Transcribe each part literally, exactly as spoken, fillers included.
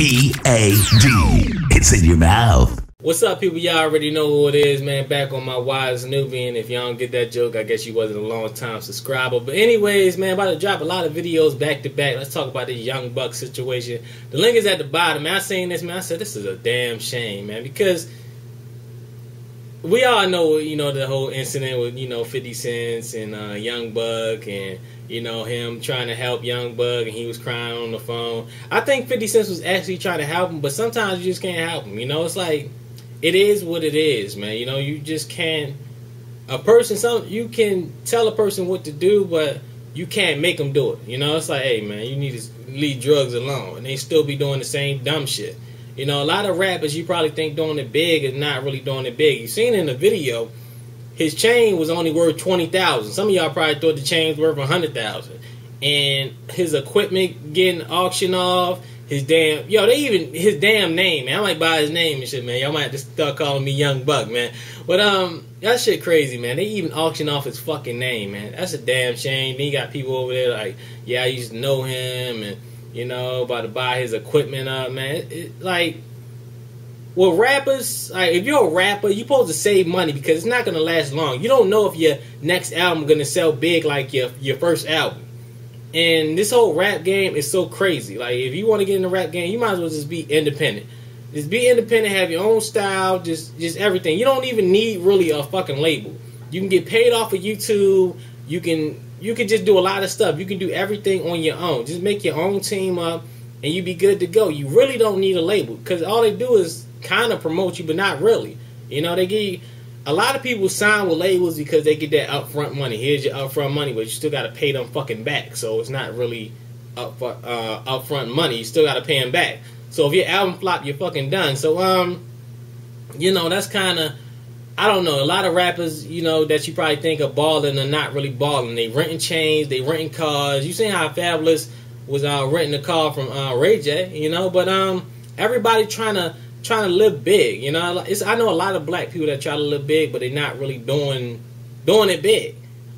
E A D. It's in your mouth. What's up, people? Y'all already know who it is, man. Back on my Wise Newbie, and if y'all don't get that joke, I guess you wasn't a long-time subscriber. But anyways, man, about to drop a lot of videos back-to-back. -back. Let's talk about this Young Buck situation. The link is at the bottom, man. I seen this, man. I said, this is a damn shame, man, because we all know, you know, the whole incident with, you know, fifty Cent and uh, Young Buck and, you know, him trying to help Young Buck, and he was crying on the phone. I think fifty Cent was actually trying to help him, but sometimes you just can't help him. You know, it's like, it is what it is, man. You know, you just can't, a person, some, you can tell a person what to do, but you can't make them do it. You know, it's like, hey, man, you need to leave drugs alone, and they still be doing the same dumb shit. You know, a lot of rappers you probably think doing it big is not really doing it big. You seen in the video, his chain was only worth twenty thousand. Some of y'all probably thought the chain's worth a hundred thousand. And his equipment getting auctioned off, his damn, yo, they even, his damn name, man. I might buy his name and shit, man. Y'all might have to start calling me Young Buck, man. But, um, that shit crazy, man. They even auction off his fucking name, man. That's a damn shame. Then you got people over there like, yeah, I used to know him, and, you know, about to buy his equipment up, man. It, it, like, well, rappers, like, if you're a rapper, you're supposed to save money because it's not going to last long. You don't know if your next album going to sell big like your, your first album. And this whole rap game is so crazy. Like, if you want to get in the rap game, you might as well just be independent. Just be independent, have your own style, just, just everything. You don't even need, really, a fucking label. You can get paid off of YouTube. You can... You can just do a lot of stuff. You can do everything on your own. Just make your own team up, and you be good to go. You really don't need a label because all they do is kind of promote you, but not really. You know, they give you, a lot of people sign with labels because they get that upfront money. Here's your upfront money, but you still got to pay them fucking back. So it's not really up, uh, upfront money. You still got to pay them back. So if your album flop, you're fucking done. So, um, you know, that's kind of... I don't know, a lot of rappers, you know, that you probably think are balling are not really balling. They renting chains, they renting cars. You seen how Fabulous was uh, renting a car from uh, Ray J, you know. But um, everybody trying to trying to live big, you know. It's, I know a lot of black people that try to live big, but they're not really doing doing it big.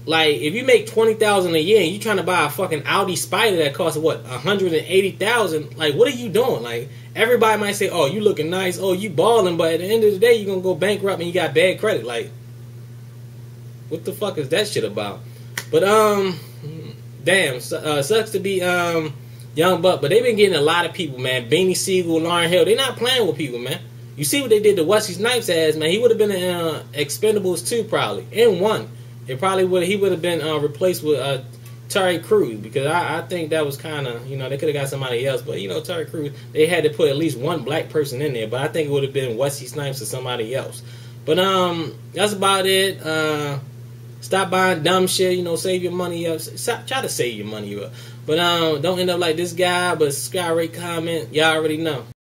Like if you make twenty thousand a year and you trying to buy a fucking Audi Spider that costs what a hundred and eighty thousand, like what are you doing? Like everybody might say, "Oh, you looking nice. Oh, you balling," but at the end of the day, you're gonna go bankrupt and you got bad credit. Like, what the fuck is that shit about? But um, damn, uh, sucks to be um Young Buck, but they've been getting a lot of people, man. Beanie Siegel, Lauren Hill, they're not playing with people, man. You see what they did to Wesley Snipes' ass, man. He would have been in uh, Expendables two probably, and one. It probably would he would have been uh, replaced with uh, Tariq Cruz because I, I think that was kind of, you know, they could have got somebody else. But, you know, Tariq Cruz, they had to put at least one black person in there. But I think it would have been Wesley Snipes or somebody else. But um, that's about it. Uh, stop buying dumb shit. You know, save your money up. Stop, try to save your money up. But um, don't end up like this guy. But subscribe, rate, comment. Y'all already know.